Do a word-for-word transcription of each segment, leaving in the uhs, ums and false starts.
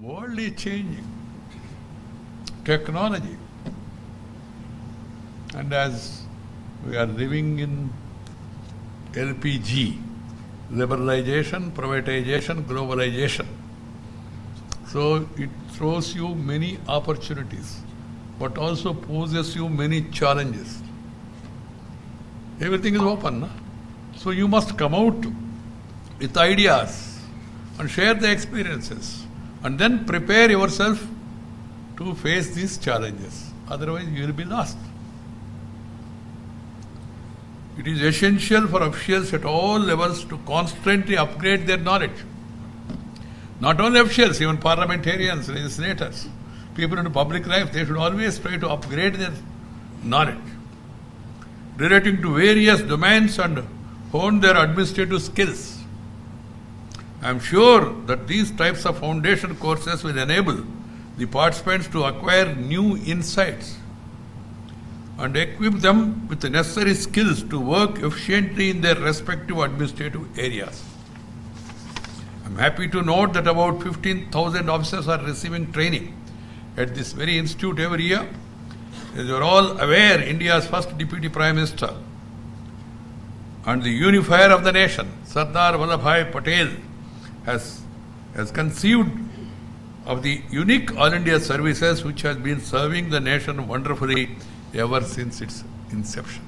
world is changing. Technology. And as we are living in L P G, liberalization, privatization, globalization. So it throws you many opportunities, but also poses you many challenges. Everything is open, na? So you must come out with ideas and share the experiences and then prepare yourself to face these challenges. Otherwise you will be lost. It is essential for officials at all levels to constantly upgrade their knowledge. Not only officials, even parliamentarians, legislators, people in public life, they should always try to upgrade their knowledge relating to various domains and hone their administrative skills. I am sure that these types of foundation courses will enable the participants to acquire new insights and equip them with the necessary skills to work efficiently in their respective administrative areas. I am happy to note that about fifteen thousand officers are receiving training at this very institute every year. As you are all aware, India's first Deputy Prime Minister and the unifier of the nation, Sardar Vallabhbhai Patel, has, has conceived of the unique All India services which has been serving the nation wonderfully ever since its inception.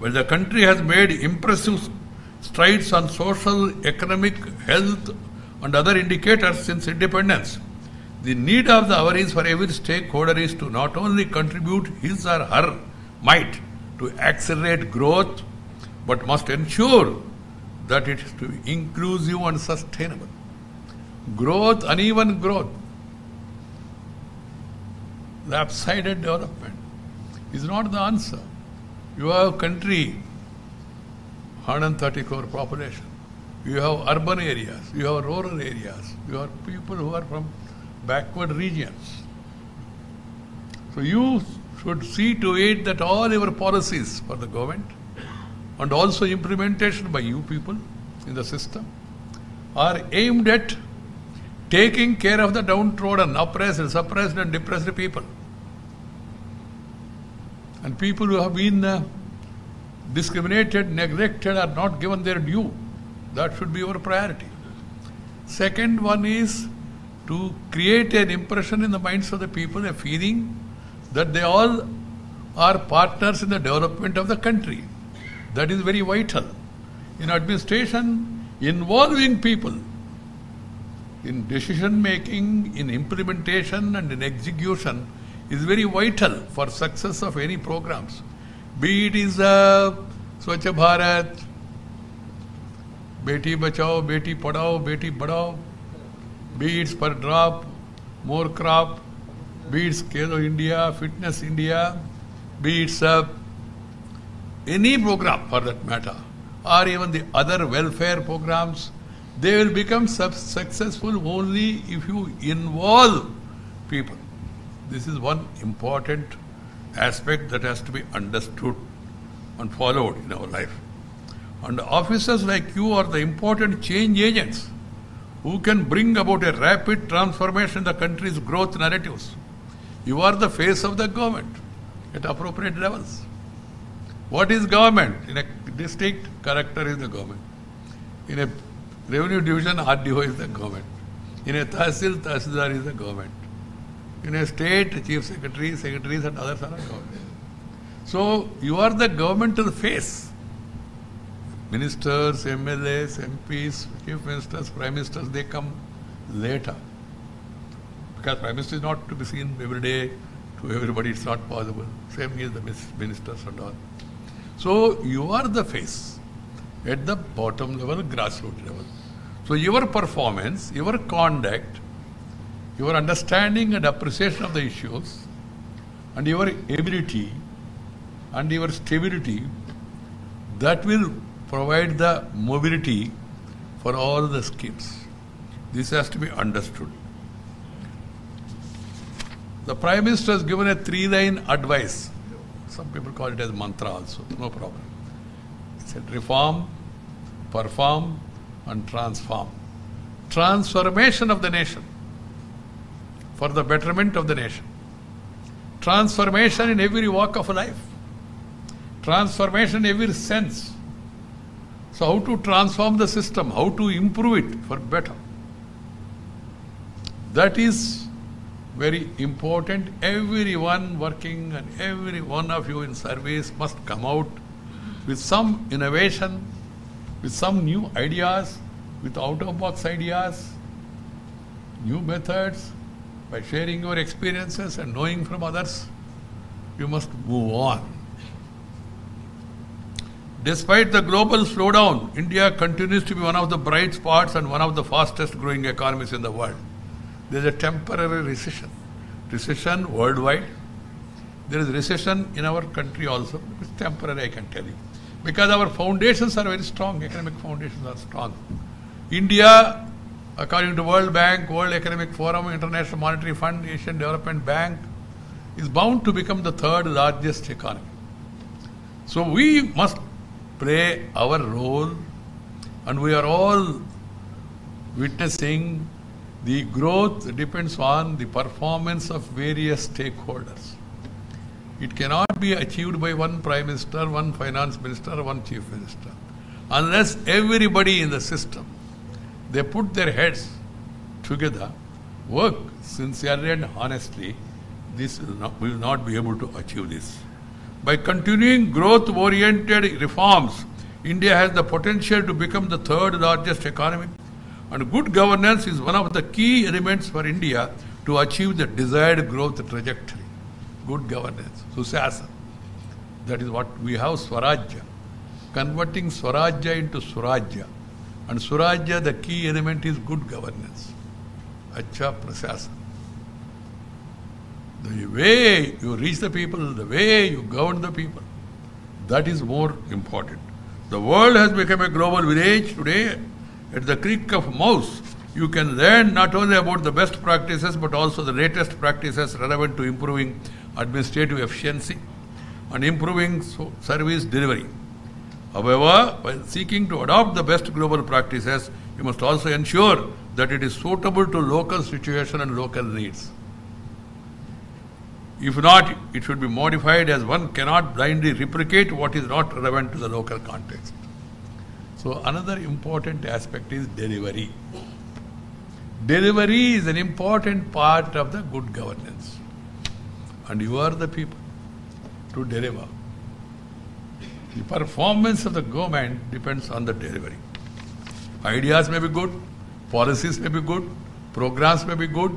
Well, the country has made impressive strides on social, economic, health and other indicators since independence. The need of the hour is for every stakeholder is to not only contribute his or her might to accelerate growth, but must ensure that it is to be inclusive and sustainable. Growth, uneven growth, lopsided development is not the answer. You have country, one hundred thirty crore population. You have urban areas, you have rural areas, you have people who are from backward regions. So you should see to it that all your policies for the government and also implementation by you people in the system are aimed at taking care of the downtrodden, oppressed, suppressed and depressed people. And people who have been uh, discriminated, neglected or not given their due. That should be your priority. Second one is to create an impression in the minds of the people, a feeling that they all are partners in the development of the country. That is very vital. In administration, involving people in decision making, in implementation and in execution is very vital for success of any programs. Be it is uh, Swachh Bharat, Beti Bachao, Beti Padhao, Beti Badhao, be it per drop, more crop, be it Khelo India, Fitness India, be it uh, any program for that matter, or even the other welfare programs, they will become successful only if you involve people. This is one important aspect that has to be understood and followed in our life. And officers like you are the important change agents who can bring about a rapid transformation in the country's growth narratives. You are the face of the government at appropriate levels. What is government? In a district, collector is the government. In a revenue division, R D O is the government. In a tahsil, tahsildar is the government. In a state, chief secretary, secretaries and others are the government. So you are the governmental face. Ministers, M L As, M Ps, chief ministers, prime ministers, they come later. Because prime minister is not to be seen every day to everybody, it's not possible. Same is the ministers and all. So you are the face at the bottom level, grassroots level. So your performance, your conduct, your understanding and appreciation of the issues, and your ability and your stability, that will provide the mobility for all the schemes. This has to be understood. The Prime Minister has given a three-line advice. Some people call it as mantra also, no problem. He said reform, perform and transform. Transformation of the nation for the betterment of the nation. Transformation in every walk of life. Transformation in every sense. So how to transform the system, how to improve it for better. That is very important. Everyone working and every one of you in service must come out with some innovation, with some new ideas, with out-of-box ideas, new methods, by sharing your experiences and knowing from others. You must move on. Despite the global slowdown, India continues to be one of the bright spots and one of the fastest growing economies in the world. There is a temporary recession. Recession worldwide. There is recession in our country also. It's temporary, I can tell you. Because our foundations are very strong. Economic foundations are strong. India, according to World Bank, World Economic Forum, International Monetary Fund, Asian Development Bank, is bound to become the third largest economy. So we must play our role, and we are all witnessing the growth depends on the performance of various stakeholders. It cannot be achieved by one Prime Minister, one Finance Minister, one Chief Minister, unless everybody in the system, they put their heads together, work sincerely and honestly. This will not, we will not be able to achieve this. By continuing growth-oriented reforms, India has the potential to become the third largest economy, and good governance is one of the key elements for India to achieve the desired growth trajectory. Good governance, Sushasana. That is what we have, Swarajya. Converting Swarajya into Surajya. And Surajya, the key element is good governance. Acha Prashasana. The way you reach the people, the way you govern the people, that is more important. The world has become a global village today. At the click of a mouse, you can learn not only about the best practices but also the latest practices relevant to improving administrative efficiency and improving service delivery. However, while seeking to adopt the best global practices, you must also ensure that it is suitable to local situation and local needs. If not, it should be modified, as one cannot blindly replicate what is not relevant to the local context. So another important aspect is delivery. Delivery is an important part of the good governance. And you are the people to deliver. The performance of the government depends on the delivery. Ideas may be good, policies may be good, programs may be good,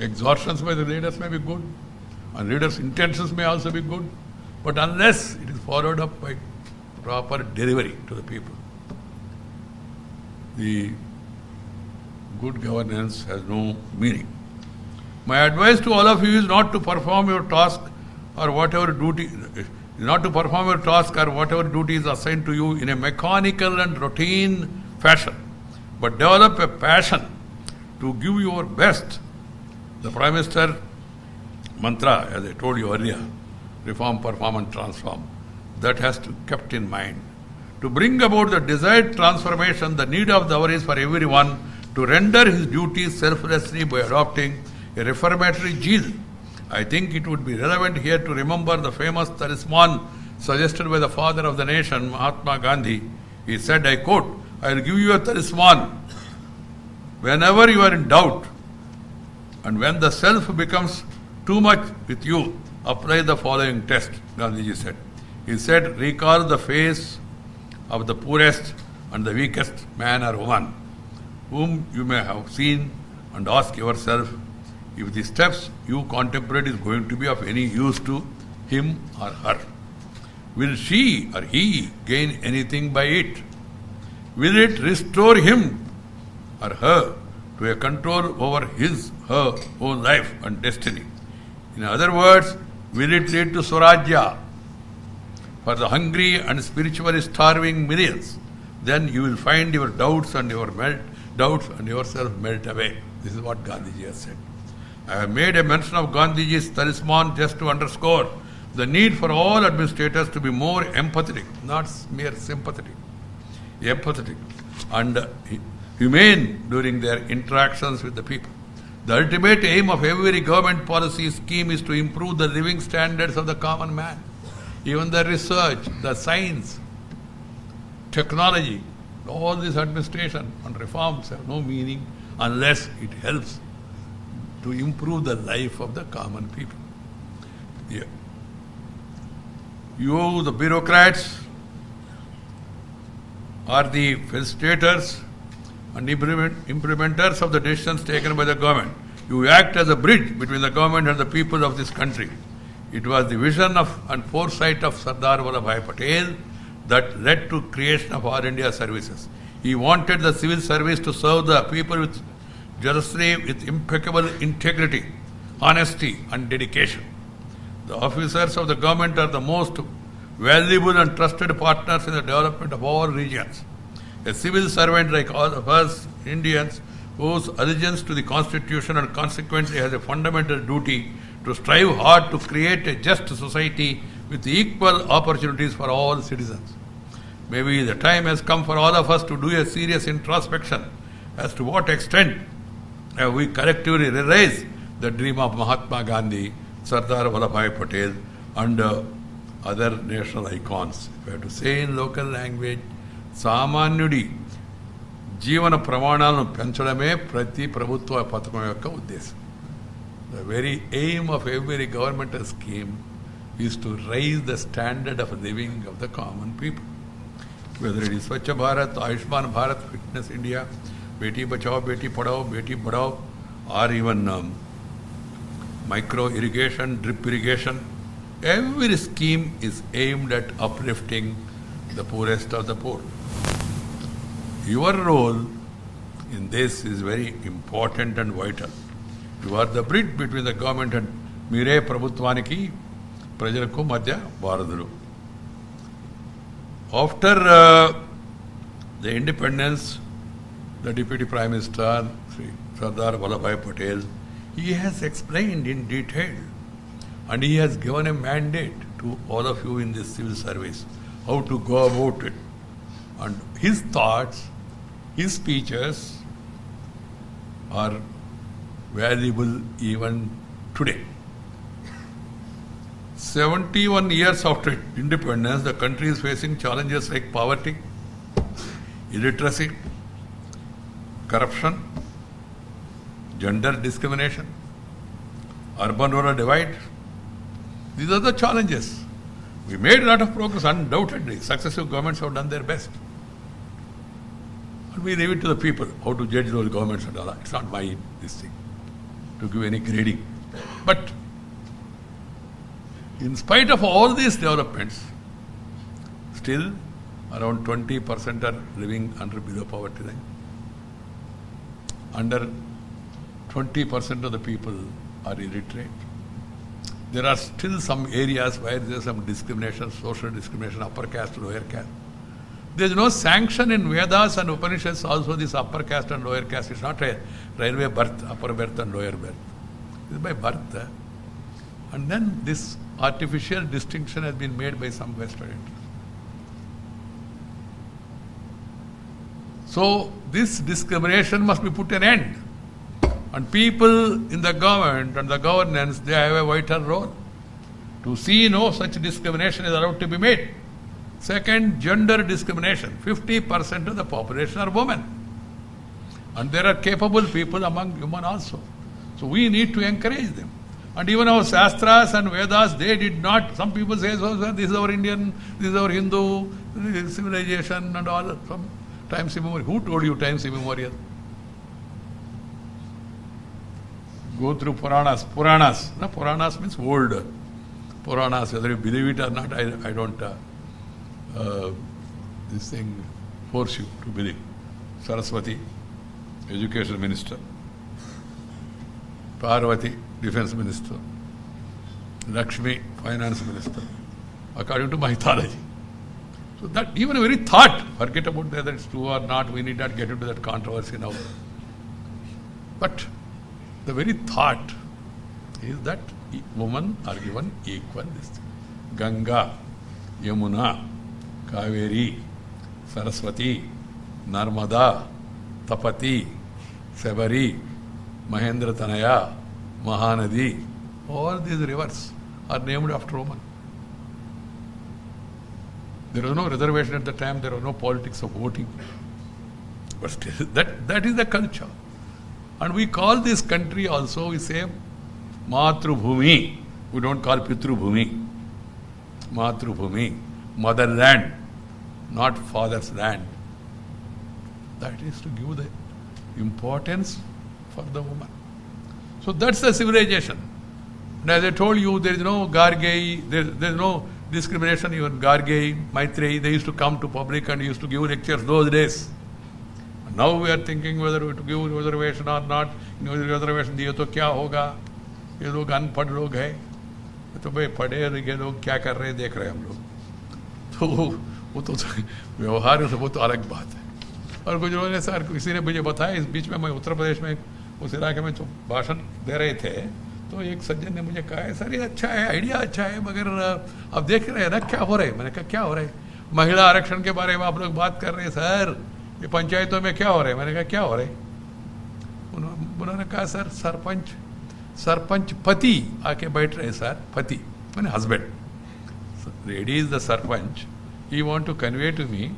exhortations by the leaders may be good, and leaders' intentions may also be good, but unless it is followed up by proper delivery to the people, the good governance has no meaning. My advice to all of you is not to perform your task or whatever duty, not to perform your task or whatever duty is assigned to you in a mechanical and routine fashion, but develop a passion to give your best. The Prime Minister mantra, as I told you earlier, reform, perform and transform, that has to be kept in mind. To bring about the desired transformation, the need of the hour is for everyone to render his duties selflessly by adopting a reformatory zeal. I think it would be relevant here to remember the famous talisman suggested by the father of the nation, Mahatma Gandhi. He said, I quote, I will give you a talisman whenever you are in doubt. And when the self becomes too much with you, apply the following test, Gandhiji said. He said, recall the face of the poorest and the weakest man or woman whom you may have seen, and ask yourself if the steps you contemplate is going to be of any use to him or her. Will she or he gain anything by it? Will it restore him or her to a control over his, her own life and destiny? In other words, will it lead to Swarajya for the hungry and spiritually starving millions? Then you will find your doubts and your melt, doubts and yourself melt away. This is what Gandhiji has said. I have made a mention of Gandhiji's talisman just to underscore the need for all administrators to be more empathetic, not mere sympathetic, empathetic, and humane during their interactions with the people. The ultimate aim of every government policy scheme is to improve the living standards of the common man. Even the research, the science, technology, all this administration and reforms have no meaning unless it helps to improve the life of the common people. Yeah. You, the bureaucrats, are the facilitators and implement, implementers of the decisions taken by the government. You act as a bridge between the government and the people of this country. It was the vision of and foresight of Sardar Vallabhbhai Patel that led to creation of All India Services. He wanted the civil service to serve the people with justly, with impeccable integrity, honesty and dedication. The officers of the government are the most valuable and trusted partners in the development of all regions. A civil servant like all of us Indians, whose allegiance to the Constitution and consequently has a fundamental duty to strive hard to create a just society with equal opportunities for all citizens. Maybe the time has come for all of us to do a serious introspection as to what extent have we collectively realized the dream of Mahatma Gandhi, Sardar Vallabhbhai Patel and uh, other national icons. If I have to say in local language, Samanyudi Jivana Pramanalanu Penchalame Prati Prabhutva Pathakam Yokka Uddesam. The very aim of every governmental scheme is to raise the standard of living of the common people. Whether it is Swachh Bharat, Ayushman Bharat, Fitness India, Beti Bachao, Beti Padao, Beti Badao, or even um, micro-irrigation, drip irrigation, every scheme is aimed at uplifting the poorest of the poor. Your role in this is very important and vital. You are the bridge between the government and Mire Prabhutvaniki, Prajalaku Madhya Bharadulu. After uh, the independence, the Deputy Prime Minister, Sri Sardar Vallabhbhai Patel, he has explained in detail and he has given a mandate to all of you in this civil service, how to go about it. And his thoughts, his speeches are valuable even today. seventy-one years after independence, the country is facing challenges like poverty, illiteracy, corruption, gender discrimination, urban-rural divide. These are the challenges. We made a lot of progress, undoubtedly. Successive governments have done their best. And we leave it to the people how to judge those governments and all that. It's not my this thing to give any grading. But in spite of all these developments, still around twenty percent are living under below poverty line. Under twenty percent of the people are illiterate. There are still some areas where there is some discrimination, social discrimination, upper caste, lower caste. There is no sanction in Vedas and Upanishads also this upper caste and lower caste. It's not a railway birth, upper birth and lower birth. It's by birth. Eh? And then this artificial distinction has been made by some Western interests. So this discrimination must be put an end. And people in the government and the governance, they have a vital role. To see no such discrimination is allowed to be made. Second, gender discrimination. fifty percent of the population are women. And there are capable people among women also. So we need to encourage them. And even our Shastras and Vedas, they did not, some people say, so, this is our Indian, this is our Hindu civilization and all. From times immemorial. Who told you times immemorial? Go through Puranas. Puranas. No, Puranas means old. Puranas, whether you believe it or not, I, I don't uh, uh, this thing force you to believe. Saraswati, Education Minister. Parvati, Defense Minister. Lakshmi, Finance Minister. According to my mythology. So that even a very thought, forget about whether it's true or not, we need not get into that controversy now. But the very thought is that women are given equal. Ganga, Yamuna, Kaveri, Saraswati, Narmada, Tapati, Sabari, Mahendra Tanaya, Mahanadi, all these rivers are named after Roman. There was no reservation at the time, there was no politics of voting. But still, that, that is the culture. And we call this country also, we say Matru Bhumi. We don't call Pitru Bhumi. Matru Bhumi, motherland, not father's land. That is to give the importance for the woman. So that's the civilization. And as I told you, there is no Gargei, there, there is no discrimination. Even Gargei, Maitreyi, they used to come to public and used to give lectures those days. And now we are thinking whether to give reservation or not. You know, reservation diye to kya hoga? Ye log unpadh log hai. To bhai padhe aur ye log kya kar rahe dekh rahe hum log. To wo to vyavhar hai, wo to alag baat hai. और कुछ लोगों ने sir किसी ने मुझे बताया, इस बीच में मैं उत्तर प्रदेश में उस इलाके में जो भाषण दे रहे थे तो एक सज्जन ने मुझे कहा है, सर ये अच्छा है, आइडिया अच्छा है, मगर अब देख रहे हैं ना क्या हो रहा है। मैंने कहा क्या हो रहा है? महिला आरक्षण के बारे में आप लोग बात कर रहे हैं सर, ये पंचायतों में क्या हो रहा है? मैंने कहा क्या हो रहा है? उन्होंने कहा सर सरपंच सरपंच पति आके बैठ रहे सर, पति मैंने husband, ready is the sarpanch, he want to convey to me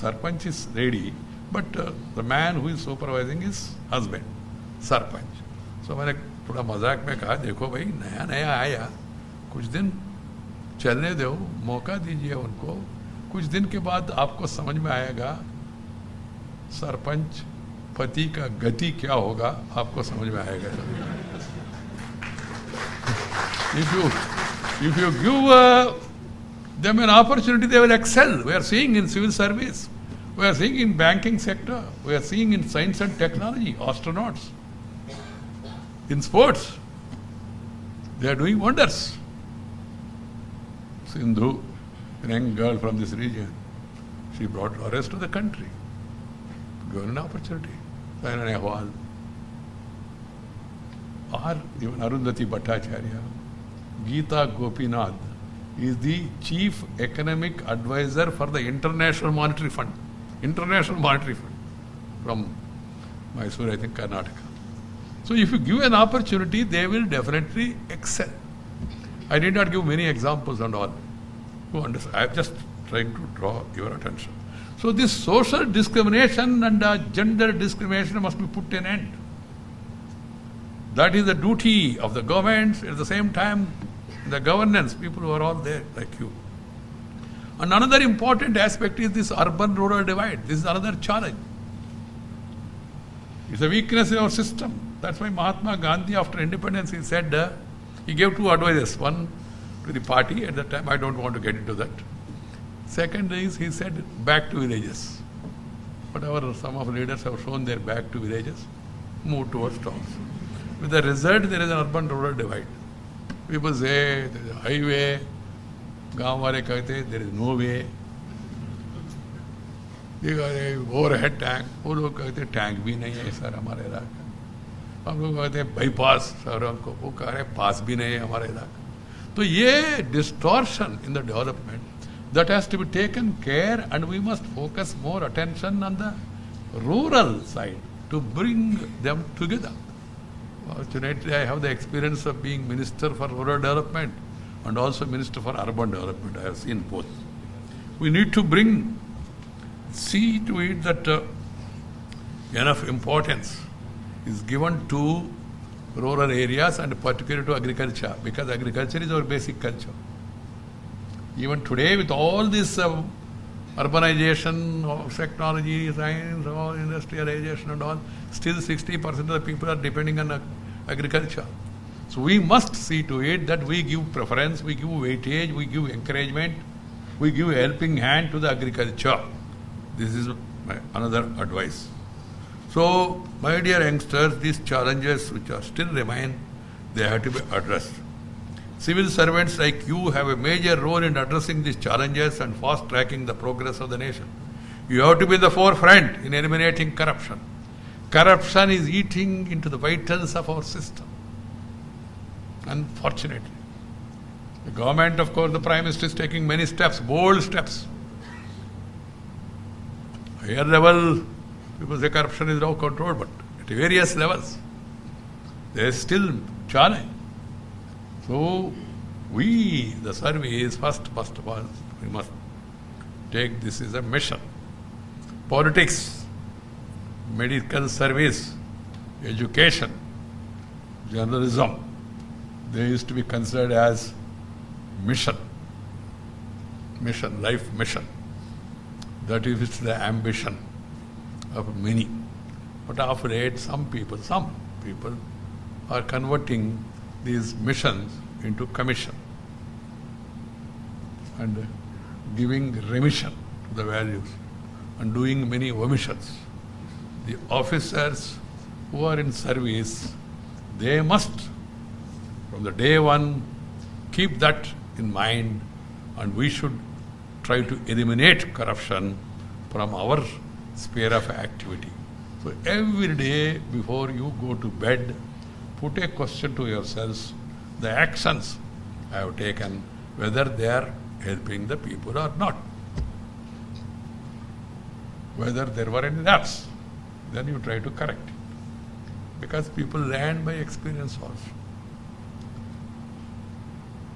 sarpanch is ready but uh, the man who is supervising is husband, sarpanch. So मैंने थोड़ा मजाक में कहा, देखो भाई नया नया आया, कुछ दिन चलने दो, मौका दीजिए उनको, कुछ दिन के बाद आपको समझ में आएगा सरपंच पति का गति क्या होगा, आपको समझ में आएगा। if you if you give uh, them an opportunity, they will excel. We are seeing in civil service. We are seeing in banking sector, we are seeing in science and technology, astronauts. In sports, they are doing wonders. Sindhu, a young girl from this region, she brought laurels to the country, given an opportunity. Saina Nehwal, or even Arundhati Bhattacharya, Geeta Gopinath is the chief economic advisor for the International Monetary Fund. International Monetary Fund from Mysore, I think Karnataka. So if you give an opportunity, they will definitely excel. I did not give many examples and all. I am just trying to draw your attention. So this social discrimination and uh, gender discrimination must be put an end. That is the duty of the governments, at the same time the governance, people who are all there like you. And another important aspect is this urban-rural divide. This is another challenge. It's a weakness in our system. That's why Mahatma Gandhi, after independence, he said, uh, he gave two advices. One to the party at that time, I don't want to get into that. Second is, he said, back to villages. Whatever some of leaders have shown their back to villages, move towards towns. With the result, there is an urban-rural divide. People say, there is a highway. Gaon-wale kahte, there is no way. They kahte, overhead tank. Wo log kahte, tank bhi nahi hai sir hamare ilaka. Hum log kahte, bypass sir humko. Wo kah rahe, pass bhi nahi hai hamare ilaka. So, ye distortion in the development, that has to be taken care, and we must focus more attention on the rural side to bring them together. Fortunately, I have the experience of being Minister for Rural Development and also Minister for Urban Development. I have seen both. We need to bring, see to it that uh, enough importance is given to rural areas and particularly to agriculture, because agriculture is our basic culture. Even today with all this uh, urbanization of technology, science, all industrialization and all, still sixty percent of the people are depending on uh, agriculture. So we must see to it that we give preference, we give weightage, we give encouragement, we give a helping hand to the agriculture. This is my another advice. So, my dear youngsters, these challenges which are still remain, they have to be addressed. Civil servants like you have a major role in addressing these challenges and fast-tracking the progress of the nation. You have to be the forefront in eliminating corruption. Corruption is eating into the vitals of our system. Unfortunately. The government, of course, the Prime Minister is taking many steps, bold steps. Higher level, people say corruption is now controlled, but at various levels. There is still challenge. So we, the service, first, first of all, we must take this as a mission. Politics, medical service, education, journalism, they used to be considered as mission, mission, life mission. That is the ambition of many. But of late, some people, some people are converting these missions into commission and giving remission to the values and doing many omissions. The officers who are in service, they must, from the day one, keep that in mind, and we should try to eliminate corruption from our sphere of activity. So every day before you go to bed, put a question to yourselves, the actions I have taken, whether they are helping the people or not. Whether there were any lapses, then you try to correct it. Because people learn by experience also.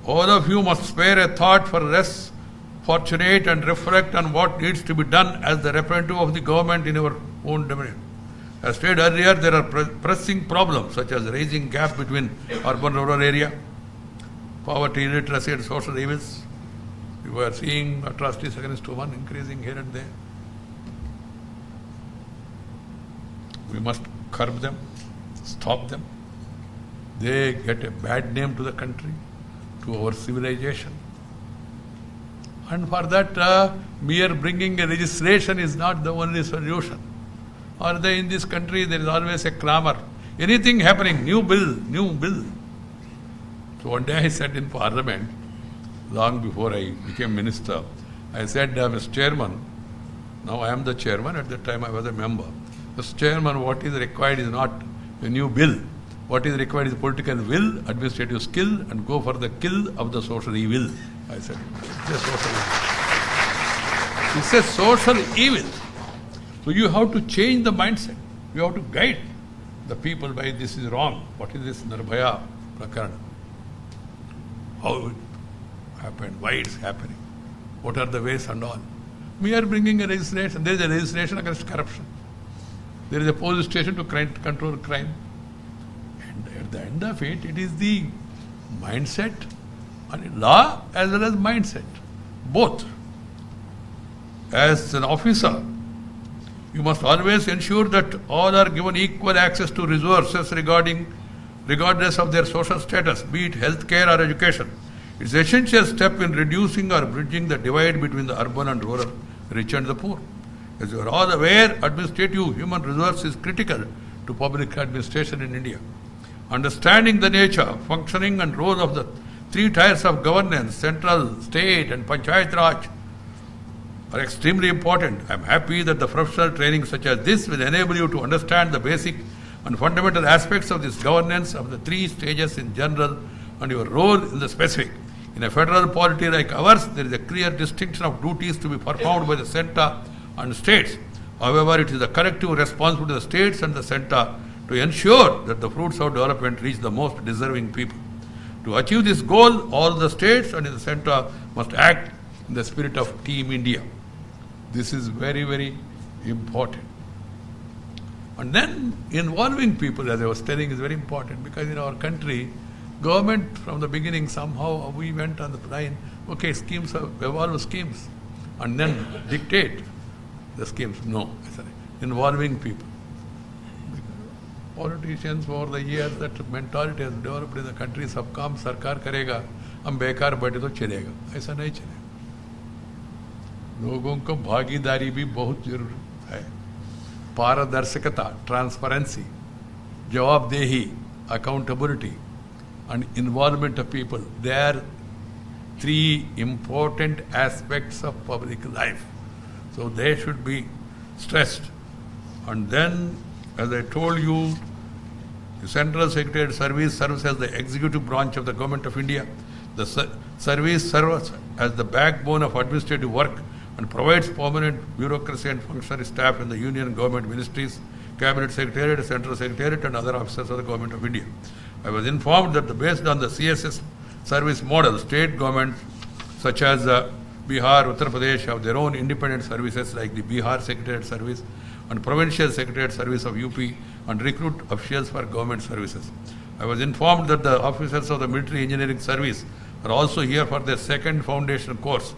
All of you must spare a thought for less fortunate and reflect on what needs to be done as the representative of the government in your own domain. As stated earlier, there are pressing problems such as raising gap between urban and rural area, poverty, illiteracy and social evils. We were seeing atrocities against women increasing here and there. We must curb them, stop them. They get a bad name to the country, to our civilization. And for that, uh, mere bringing a legislation is not the only solution. Or they, in this country, there is always a clamor. Anything happening, new bill, new bill. So one day I said in Parliament, long before I became minister, I said, uh, Mister Chairman, now I am the chairman, at that time I was a member. Mister Chairman, what is required is not a new bill. What is required is political will, administrative skill, and go for the kill of the social evil, I said. It's a social evil. It's a social evil. So you have to change the mindset. You have to guide the people by this is wrong. What is this Nirbhaya Prakaran? How it happened? Why it's happening? What are the ways and all? We are bringing a legislation. There is a legislation against corruption. There is a police station to control crime. And at the end of it, it is the mindset and law as well as mindset. Both. As an officer, you must always ensure that all are given equal access to resources regarding, regardless of their social status, be it healthcare or education. It's an essential step in reducing or bridging the divide between the urban and rural, rich and the poor. As you are all aware, administrative human resource is critical to public administration in India. Understanding the nature, functioning and role of the three tiers of governance, central, state and Panchayat Raj, are extremely important. I am happy that the professional training such as this will enable you to understand the basic and fundamental aspects of this governance of the three stages in general and your role in the specific. In a federal polity like ours, there is a clear distinction of duties to be performed by the centre and states. However, it is the collective responsibility of the states and the centre to ensure that the fruits of development reach the most deserving people. To achieve this goal, all the states and the centre must act in the spirit of Team India. This is very, very important. And then involving people, as I was telling, is very important, because in our country, government from the beginning somehow we went on the line, okay, schemes are, evolve schemes, and then dictate the schemes. No, sorry. Involving people. Politicians for the years that mentality has developed in the country, sab kaam sarkar karega, hum bekar baite to chalega. Aisa nahi chalega. Logon ko bhagidari bhi bahut zaruri hai. Paradarshakata, transparency, jawabdehi, accountability, and involvement of people. They are three important aspects of public life. So they should be stressed. And then, as I told you, the Central Secretariat Service serves as the executive branch of the Government of India. The ser service serves as the backbone of administrative work and provides permanent bureaucracy and functionary staff in the Union Government ministries, Cabinet Secretariat, Central Secretariat and other officers of the Government of India. I was informed that based on the C S S service model, state governments such as uh, Bihar, Uttar Pradesh have their own independent services like the Bihar Secretariat Service and Provincial Secretariat Service of U P and recruit officials for government services. I was informed that the officers of the Military Engineering Service are also here for their second foundation course.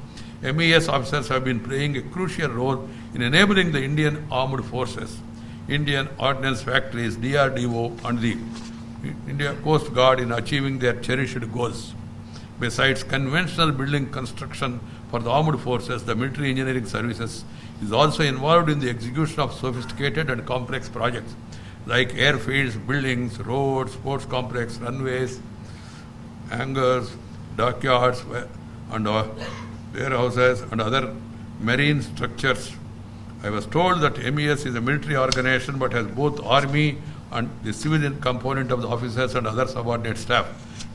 M E S officers have been playing a crucial role in enabling the Indian Armed Forces, Indian Ordnance Factories, D R D O and the India Coast Guard in achieving their cherished goals. Besides conventional building construction for the armed forces, the Military Engineering Services is also involved in the execution of sophisticated and complex projects like airfields, buildings, roads, sports complex, runways, hangars, dockyards and uh, warehouses and other marine structures. I was told that M E S is a military organization but has both army and the civilian component of the officers and other subordinate staff.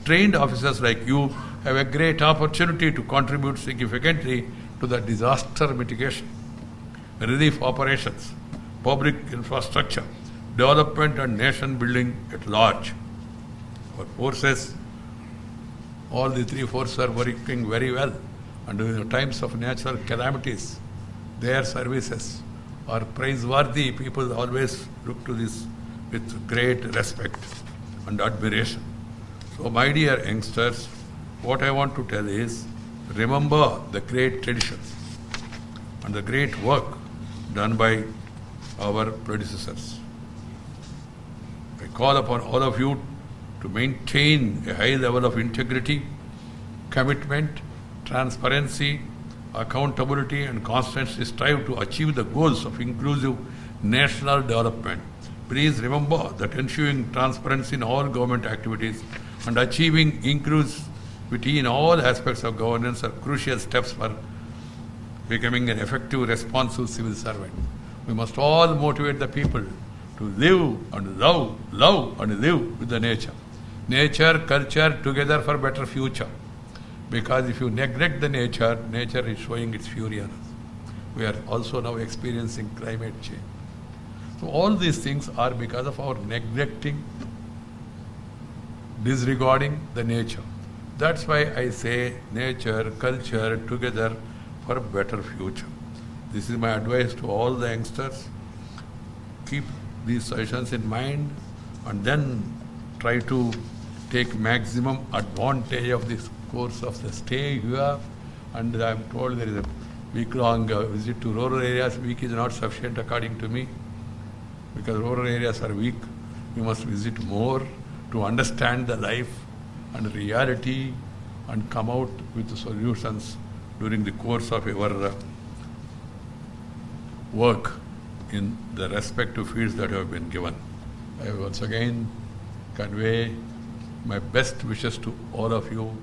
Trained officers like you have a great opportunity to contribute significantly to the disaster mitigation, relief operations, public infrastructure, development and nation building at large. Our forces, all the three forces are working very well, and in times of natural calamities, their services are praiseworthy. People always look to this with great respect and admiration. So my dear youngsters, what I want to tell is, remember the great traditions and the great work done by our predecessors. I call upon all of you to maintain a high level of integrity, commitment, transparency, accountability and constantly strive to achieve the goals of inclusive national development. Please remember that ensuring transparency in all government activities and achieving inclusivity in all aspects of governance are crucial steps for becoming an effective, responsive civil servant. We must all motivate the people to live and love, love and live with the nature. Nature, culture, together for better future. Because if you neglect the nature, nature is showing its fury on us. We are also now experiencing climate change. So all these things are because of our neglecting, disregarding the nature. That's why I say nature, culture, together for a better future. This is my advice to all the youngsters. Keep these suggestions in mind and then try to take maximum advantage of this course of the stay here. And I am told there is a week-long uh, visit to rural areas. Week is not sufficient according to me, because rural areas are weak. You must visit more to understand the life and reality and come out with solutions during the course of your uh, work in the respective fields that have been given. I once again convey my best wishes to all of you.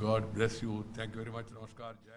God bless you. Thank you very much. Namaskar. Jai.